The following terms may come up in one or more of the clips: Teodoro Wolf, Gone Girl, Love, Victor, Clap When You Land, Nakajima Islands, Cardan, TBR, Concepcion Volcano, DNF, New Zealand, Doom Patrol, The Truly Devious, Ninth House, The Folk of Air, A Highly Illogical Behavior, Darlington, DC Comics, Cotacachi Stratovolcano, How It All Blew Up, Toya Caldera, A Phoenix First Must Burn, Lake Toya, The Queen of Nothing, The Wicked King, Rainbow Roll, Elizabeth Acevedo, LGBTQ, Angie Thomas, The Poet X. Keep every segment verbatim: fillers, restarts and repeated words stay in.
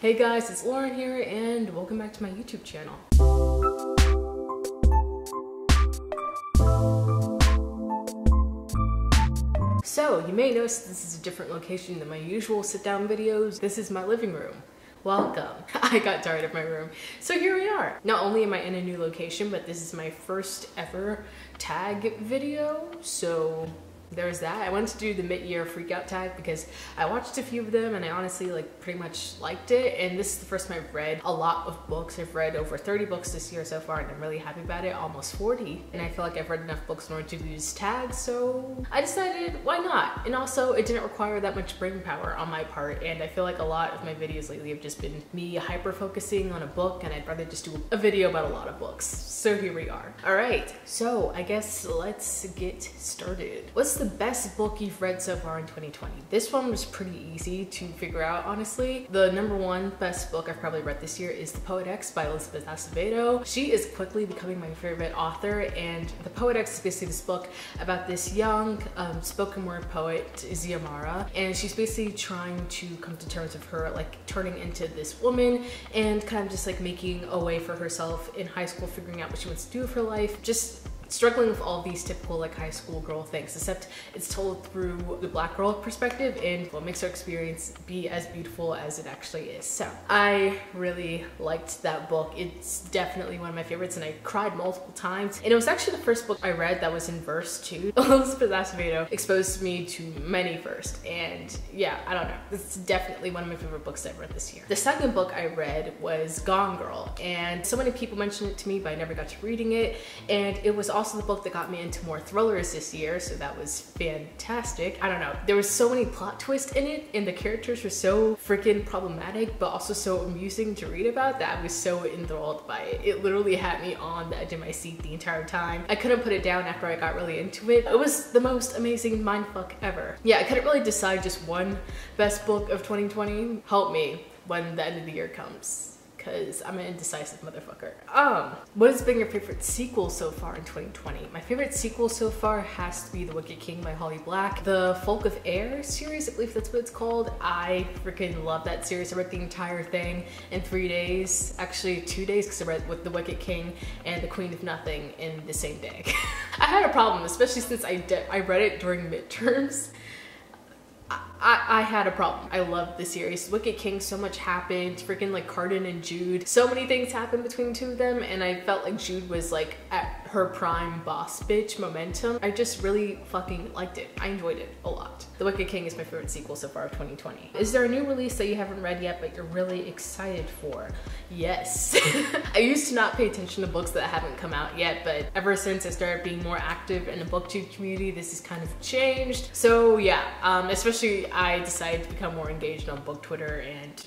Hey guys, it's Lauren here and welcome back to my YouTube channel. So you may notice this is a different location than my usual sit down videos. This is my living room. Welcome. I got tired of my room, so here we are. Not only am I in a new location, but this is my first ever tag video, so there's that. I wanted to do the mid-year freakout tag because I watched a few of them and I honestly like pretty much liked it, and this is the first time I've read a lot of books. I've read over thirty books this year so far and I'm really happy about it, almost forty, and I feel like I've read enough books in order to do these tags, so I decided why not. And also it didn't require that much brain power on my part, and I feel like a lot of my videos lately have just been me hyper focusing on a book, and I'd rather just do a video about a lot of books, so here we are. Alright, so I guess let's get started. What's the best book you've read so far in twenty twenty? This one was pretty easy to figure out, honestly. The number one best book I've probably read this year is The Poet X by Elizabeth Acevedo. She is quickly becoming my favorite author, and The Poet X is basically this book about this young um, spoken word poet, Xiomara, and she's basically trying to come to terms with her like turning into this woman and kind of just like making a way for herself in high school, figuring out what she wants to do with her life, just struggling with all these typical like high school girl things, except it's told through the black girl perspective and what makes her experience be as beautiful as it actually is. So I really liked that book. It's definitely one of my favorites and I cried multiple times, and it was actually the first book I read that was in verse too. Elizabeth Acevedo exposed me to many first, and yeah, I don't know, it's definitely one of my favorite books I've read this year. The second book I read was Gone Girl, and so many people mentioned it to me but I never got to reading it, and it was all also the book that got me into more thrillers this year, so that was fantastic. I don't know, there was so many plot twists in it and the characters were so freaking problematic but also so amusing to read about that I was so enthralled by it. It literally had me on the edge of my seat the entire time. I couldn't put it down after I got really into it. It was the most amazing mindfuck ever. Yeah, I couldn't really decide just one best book of twenty twenty. Help me when the end of the year comes, because I'm an indecisive motherfucker. Um, what has been your favorite sequel so far in twenty twenty? My favorite sequel so far has to be The Wicked King by Holly Black. The Folk of Air series, I believe that's what it's called. I freaking love that series. I read the entire thing in three days, actually two days, because I read with The Wicked King and The Queen of Nothing in the same day. I had a problem, especially since I, I read it during midterms. I, I had a problem. I loved the series. Wicked King, so much happened. Freaking like Cardan and Jude. So many things happened between the two of them, and I felt like Jude was like at her prime boss bitch momentum. I just really fucking liked it. I enjoyed it a lot. The Wicked King is my favorite sequel so far of twenty twenty. Is there a new release that you haven't read yet but you're really excited for? Yes. I used to not pay attention to books that haven't come out yet, but ever since I started being more active in the BookTube community, this has kind of changed. So yeah, um, especially I decided to become more engaged on Book Twitter, and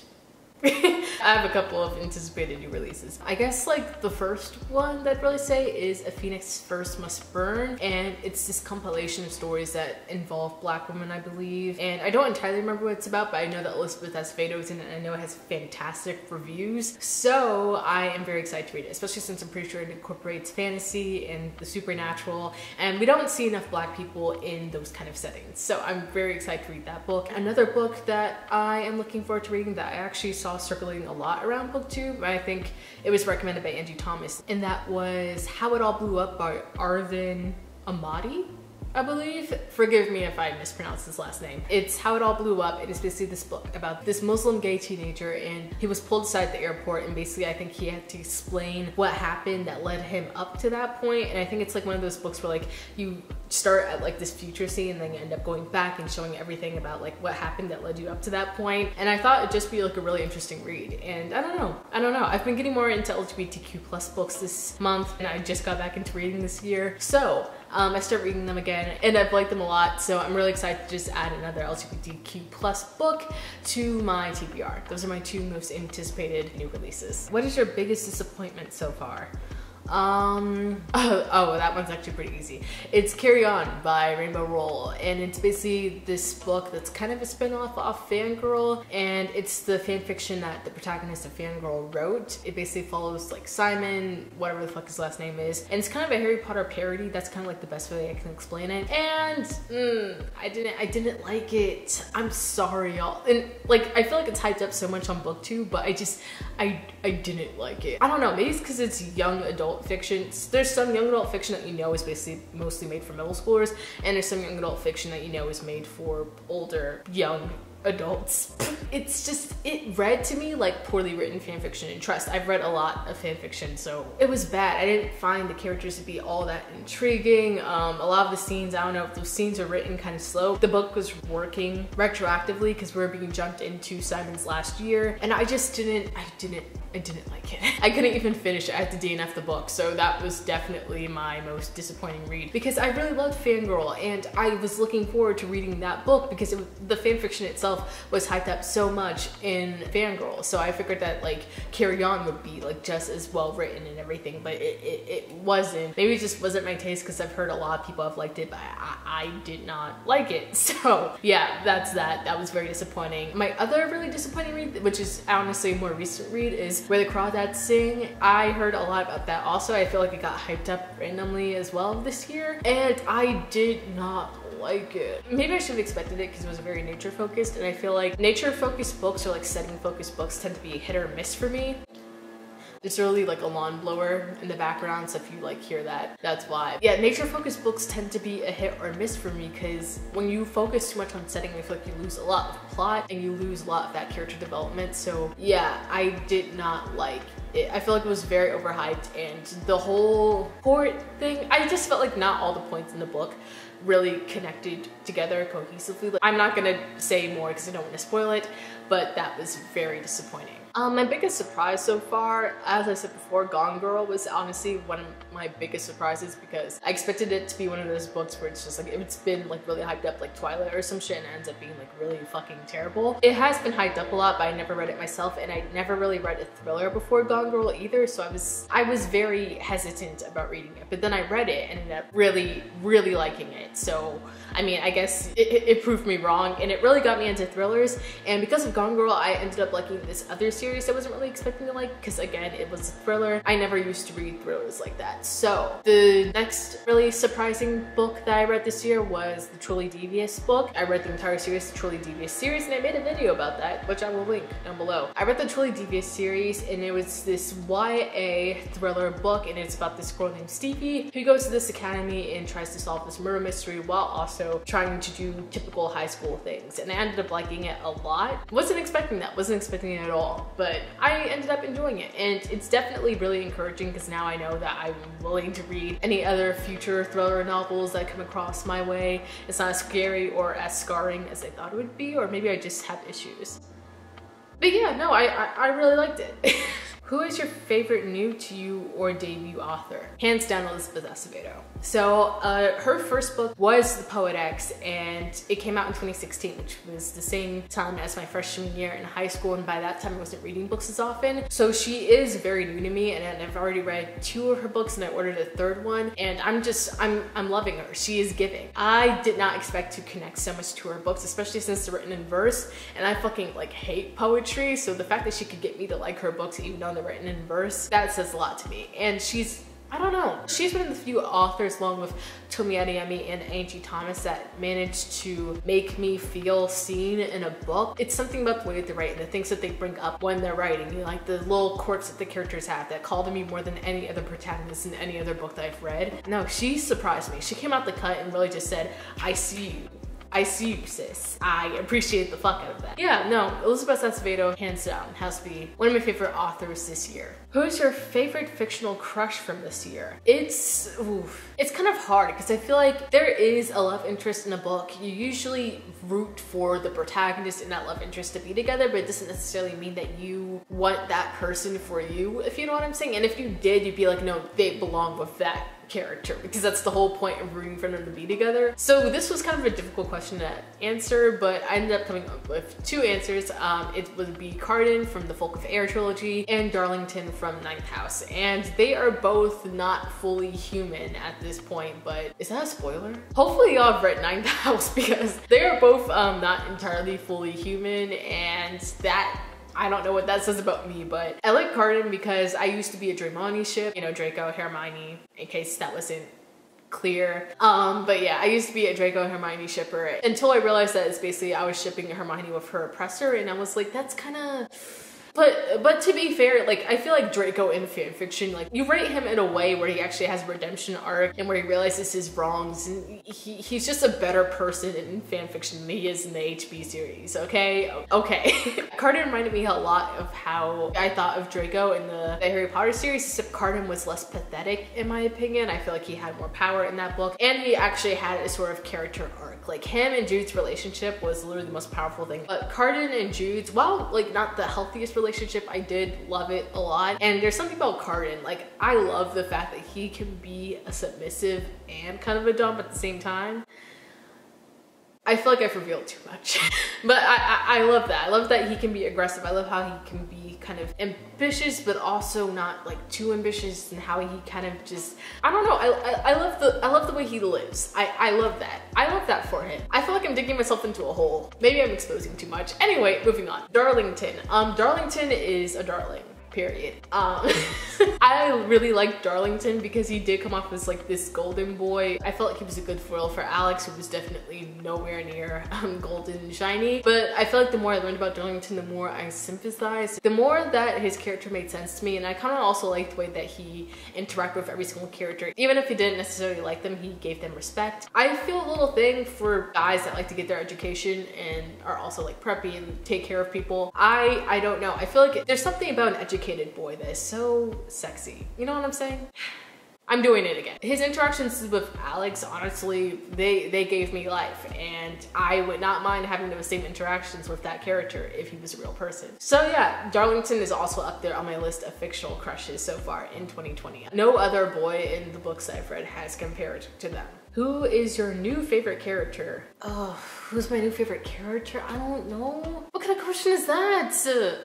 I have a couple of anticipated new releases. I guess like the first one that I'd really say is A Phoenix First Must Burn, and it's this compilation of stories that involve black women, I believe, and I don't entirely remember what it's about, but I know that Elizabeth Acevedo is in it and I know it has fantastic reviews, so I am very excited to read it, especially since I'm pretty sure it incorporates fantasy and the supernatural, and we don't see enough black people in those kind of settings, so I'm very excited to read that book. Another book that I am looking forward to reading that I actually saw circulating a lot around BookTube, I think it was recommended by Angie Thomas, and that was How It All Blew Up by Arvin Ahmadi, I believe. Forgive me if I mispronounce his last name. It's How It All Blew Up. It is basically this book about this Muslim gay teenager, and he was pulled aside at the airport, and basically I think he had to explain what happened that led him up to that point, and I think it's like one of those books where like you start at like this future scene and then you end up going back and showing everything about like what happened that led you up to that point. And I thought it'd just be like a really interesting read, and I don't know, I don't know. I've been getting more into L G B T Q plus books this month, and I just got back into reading this year. So um, I started reading them again and I've liked them a lot. So I'm really excited to just add another L G B T Q plus book to my T B R. Those are my two most anticipated new releases. What is your biggest disappointment so far? Um, oh, oh, that one's actually pretty easy. It's Carry On by Rainbow Roll, and it's basically this book that's kind of a spin-off of Fangirl, and it's the fan fiction that the protagonist of Fangirl wrote. It basically follows like Simon, whatever the fuck his last name is, and it's kind of a Harry Potter parody. That's kind of like the best way I can explain it. And mm, I didn't, I didn't like it. I'm sorry, y'all. And like, I feel like it's hyped up so much on BookTube, but I just, I, I didn't like it. I don't know. Maybe it's because it's young adult fiction. There's some young adult fiction that you know is basically mostly made for middle schoolers, and there's some young adult fiction that you know is made for older young adults. It's just, it read to me like poorly written fan fiction, and trust, I've read a lot of fan fiction, so it was bad. I didn't find the characters to be all that intriguing. Um, a lot of the scenes, I don't know if those scenes are written kind of slow. The book was working retroactively because we were being jumped into Simon's last year, and I just didn't, I didn't, I didn't like it. I couldn't even finish it. I had to D N F the book, so that was definitely my most disappointing read, because I really loved Fangirl, and I was looking forward to reading that book because it, the fan fiction itself was hyped up so much in Fangirl, so I figured that like Carry On would be like just as well written and everything, but it, it, it wasn't. Maybe it just wasn't my taste because I've heard a lot of people have liked it, but I, I did not like it. So yeah, that's that. That was very disappointing. My other really disappointing read, which is honestly a more recent read, is Where the Crawdads Sing. I heard a lot about that also. I feel like it got hyped up randomly as well this year, and I did not like it. Maybe I should have expected it because it was very nature focused, and I feel like nature focused books or like setting focused books tend to be hit or miss for me. There's really like a lawn blower in the background, so if you like hear that, that's why. Yeah, nature focused books tend to be a hit or miss for me because when you focus too much on setting, I feel like you lose a lot of plot and you lose a lot of that character development. So yeah, I did not like it. I feel like it was very overhyped, and the whole court thing, I just felt like not all the points in the book really connected together cohesively. Like, I'm not gonna say more because I don't want to spoil it, but that was very disappointing. Um, my biggest surprise so far, as I said before, Gone Girl was honestly one of my biggest surprises because I expected it to be one of those books where it's just like, it's been like really hyped up like Twilight or some shit and it ends up being like really fucking terrible. It has been hyped up a lot, but I never read it myself, and I never really read a thriller before Gone Girl either, so I was, I was very hesitant about reading it, but then I read it and ended up really, really liking it. So, I mean, I guess it, it proved me wrong, and it really got me into thrillers, and because of Gone Girl, I ended up liking this other series I wasn't really expecting to like, because again, it was a thriller. I never used to read thrillers like that. So the next really surprising book that I read this year was The Truly Devious book. I read the entire series, The Truly Devious series, and I made a video about that, which I will link down below. I read The Truly Devious series, and it was this Y A thriller book, and it's about this girl named Stevie who goes to this academy and tries to solve this murder mystery while also trying to do typical high school things. And I ended up liking it a lot. Wasn't expecting that, wasn't expecting it at all. But I ended up enjoying it, and it's definitely really encouraging because now I know that I'm willing to read any other future thriller novels that come across my way. It's not as scary or as scarring as I thought it would be, or maybe I just have issues. But yeah, no, I, I, I really liked it. Who is your favorite new to you or debut author? Hands down, Elizabeth Acevedo. So uh, her first book was The Poet X, and it came out in twenty sixteen, which was the same time as my freshman year in high school, and by that time I wasn't reading books as often. So she is very new to me, and I've already read two of her books, and I ordered a third one, and I'm just, I'm, I'm loving her. She is giving. I did not expect to connect so much to her books, especially since they're written in verse, and I fucking like hate poetry, so the fact that she could get me to like her books even though they're written in verse, that says a lot to me. And she's, I don't know, she's one of the few authors along with Tomi Adeyemi and Angie Thomas that managed to make me feel seen in a book. It's something about the way they write and the things that they bring up when they're writing, you know, like the little quirks that the characters have that call to me more than any other protagonist in any other book that I've read. No, she surprised me. She came out the cut and really just said, I see you. I see you, sis. I appreciate the fuck out of that. Yeah, no, Elizabeth Acevedo, hands down, has to be one of my favorite authors this year. Who's your favorite fictional crush from this year? It's, oof. It's kind of hard because I feel like there is a love interest in a book. You usually root for the protagonist and that love interest to be together, but it doesn't necessarily mean that you want that person for you, if you know what I'm saying. And if you did, you'd be like, no, they belong with that character, because that's the whole point of rooting for them to be together. So this was kind of a difficult question to answer, but I ended up coming up with two answers. Um, it would be Cardan from the Folk of Air trilogy and Darlington from Ninth House, and they are both not fully human at this point, but is that a spoiler? Hopefully y'all have read Ninth House, because they are both um, not entirely fully human, and that I don't know what that says about me, but I like Cardan because I used to be a Draymani ship, you know, Draco, Hermione, in case that wasn't clear. Um, but yeah, I used to be a Draco Hermione shipper until I realized that it's basically I was shipping Hermione with her oppressor, and I was like, that's kind of... But but to be fair, like, I feel like Draco in fanfiction, like, you write him in a way where he actually has a redemption arc and where he realizes his wrongs, and he, he's just a better person in fanfiction than he is in the H B series, okay? Okay. Cardan reminded me a lot of how I thought of Draco in the, the Harry Potter series, except Cardan was less pathetic, in my opinion. I feel like he had more power in that book, and he actually had a sort of character arc. Like, him and Jude's relationship was literally the most powerful thing. But Cardan and Jude's, while, like, not the healthiest relationship, relationship I did love it a lot. And there's something about Cardan, like, I love the fact that he can be a submissive and kind of a dump at the same time. I feel like I've revealed too much, but I, I, I love that. I love that he can be aggressive. I love how he can be kind of ambitious, but also not like too ambitious, and how he kind of just, I don't know. I, I, I love the I love the way he lives. I, I love that. I love that for him. I feel like I'm digging myself into a hole. Maybe I'm exposing too much. Anyway, moving on. Darlington. Um, Darlington is a darling. Period. Um, I really liked Darlington because he did come off as like this golden boy. I felt like he was a good foil for Alex, who was definitely nowhere near um, golden and shiny. But I feel like the more I learned about Darlington, the more I sympathized, the more that his character made sense to me. And I kind of also liked the way that he interacted with every single character. Even if he didn't necessarily like them, he gave them respect. I feel a little thing for guys that like to get their education and are also like preppy and take care of people. I, I don't know. I feel like there's something about an education boy that is so sexy. You know what I'm saying? I'm doing it again. His interactions with Alex, honestly, they, they gave me life, and I would not mind having the same interactions with that character if he was a real person. So yeah, Darlington is also up there on my list of fictional crushes so far in twenty twenty. No other boy in the books I've read has compared to them. Who is your new favorite character? Oh, who's my new favorite character? I don't know. What kind of question is that?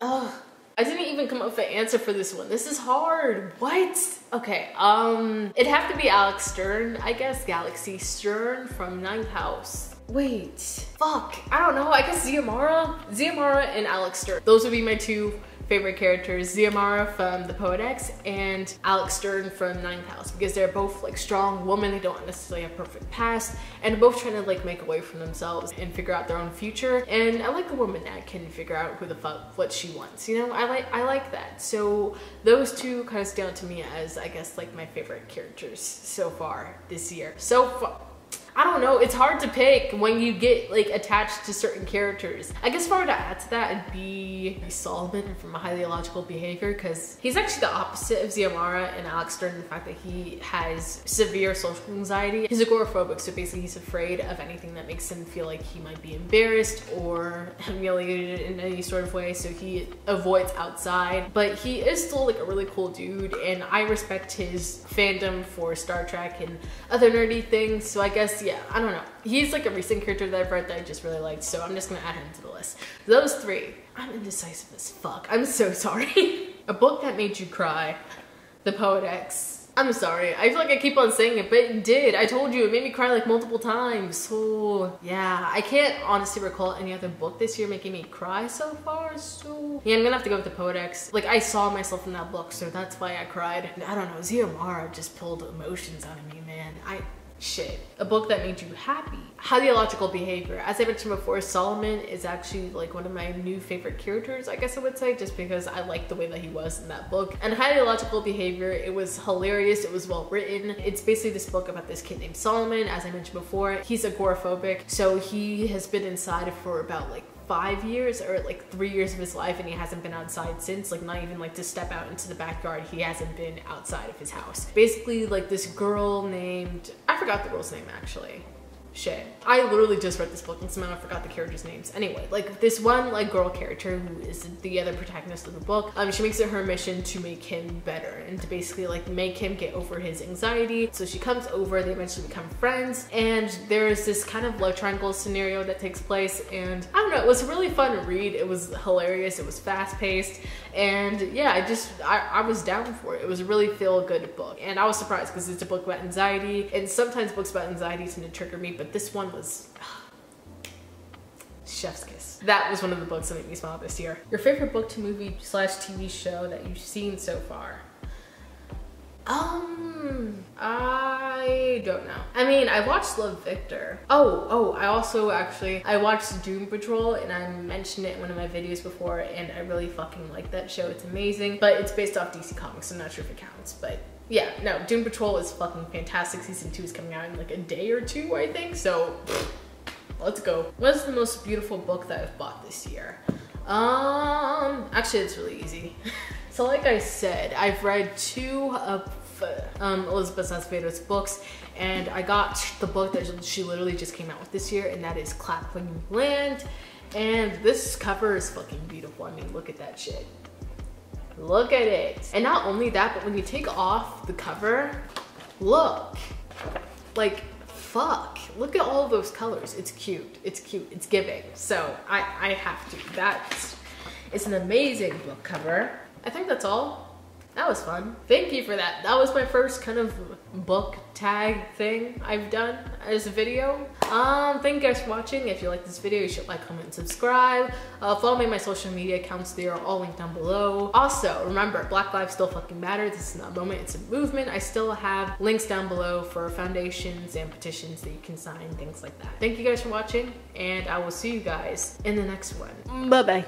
Oh. I didn't even come up with an answer for this one. This is hard. What? Okay, um, it'd have to be Alex Stern, I guess. Galaxy Stern from Ninth House. Wait, fuck. I don't know. I guess Xiomara. Xiomara and Alex Stern. Those would be my two favorite characters, Xiomara from The Poet X and Alex Stern from Ninth House, because they're both like strong women. They don't necessarily have perfect past, and they're both trying to like make a way for themselves and figure out their own future. And I like a woman that can figure out who the fuck, what she wants, you know? I like, I like that. So those two kind of stand out to me as, I guess, like my favorite characters so far this year. So far. I don't know, it's hard to pick when you get like attached to certain characters. I guess if I were to add to that, it'd be Solomon from A Highly Illogical Behavior, because he's actually the opposite of Xiomara and Alex Stern in the fact that he has severe social anxiety. He's agoraphobic, so basically he's afraid of anything that makes him feel like he might be embarrassed or humiliated in any sort of way, so he avoids outside. But he is still like a really cool dude, and I respect his fandom for Star Trek and other nerdy things, so I guess, yeah, I don't know. He's like a recent character that I've read that I just really liked, so I'm just gonna add him to the list. Those three. I'm indecisive as fuck. I'm so sorry. A book that made you cry. The Poet X. I'm sorry. I feel like I keep on saying it, but it did. I told you, it made me cry like multiple times. So yeah, I can't honestly recall any other book this year making me cry so far, so yeah, I'm gonna have to go with The Poet X. Like, I saw myself in that book, so that's why I cried. I don't know, Xiomara just pulled emotions out of me, man. I... Shit. A book that made you happy. Highly Illogical Behavior. As I mentioned before, Solomon is actually like one of my new favorite characters, I guess I would say, just because I like the way that he was in that book. And Highly Illogical Behavior, it was hilarious, it was well written. It's basically this book about this kid named Solomon. As I mentioned before, he's agoraphobic, so he has been inside for about like five years or like three years of his life, and he hasn't been outside since. Like, not even like to step out into the backyard, he hasn't been outside of his house. Basically, like, this girl named, I forgot the girl's name actually. shit. I literally just read this book and somehow I forgot the characters' names. Anyway, like this one like girl character who is the other protagonist of the book, um, she makes it her mission to make him better and to basically like make him get over his anxiety. So she comes over, they eventually become friends, and there is this kind of love triangle scenario that takes place, and I don't know, it was really fun to read. It was hilarious, it was fast paced, and yeah, I just, I, I was down for it. It was a really feel good book, and I was surprised because it's a book about anxiety, and sometimes books about anxiety tend to trigger me, but this one was ugh, chef's kiss. That was one of the books that made me smile this year. Your favorite book to movie slash T V show that you've seen so far? Um, I don't know. I mean, I watched Love, Victor. Oh, oh, I also actually, I watched Doom Patrol, and I mentioned it in one of my videos before, and I really fucking like that show. It's amazing, but it's based off D C Comics, so I'm not sure if it counts, but yeah, no, Doom Patrol is fucking fantastic. Season two is coming out in like a day or two, I think, so let's go. What's the most beautiful book that I've bought this year? Um, actually, it's really easy. So like I said, I've read two of um, Elizabeth Acevedo's books, and I got the book that she literally just came out with this year, and that is Clap When You Land. And this cover is fucking beautiful. I mean, look at that shit. Look at it. And not only that, but when you take off the cover, look. Like, fuck. Look at all those colors. It's cute. It's cute. It's giving. So I, I have to. That's, it's an amazing book cover. I think that's all. That was fun. Thank you for that. That was my first kind of book tag thing I've done as a video. Um, thank you guys for watching. If you like this video, you should like, comment, and subscribe. Uh, follow me on my social media accounts. They are all linked down below. Also, remember, Black Lives still fucking matter. This is not a moment, it's a movement. I still have links down below for foundations and petitions that you can sign, things like that. Thank you guys for watching, and I will see you guys in the next one. Bye-bye.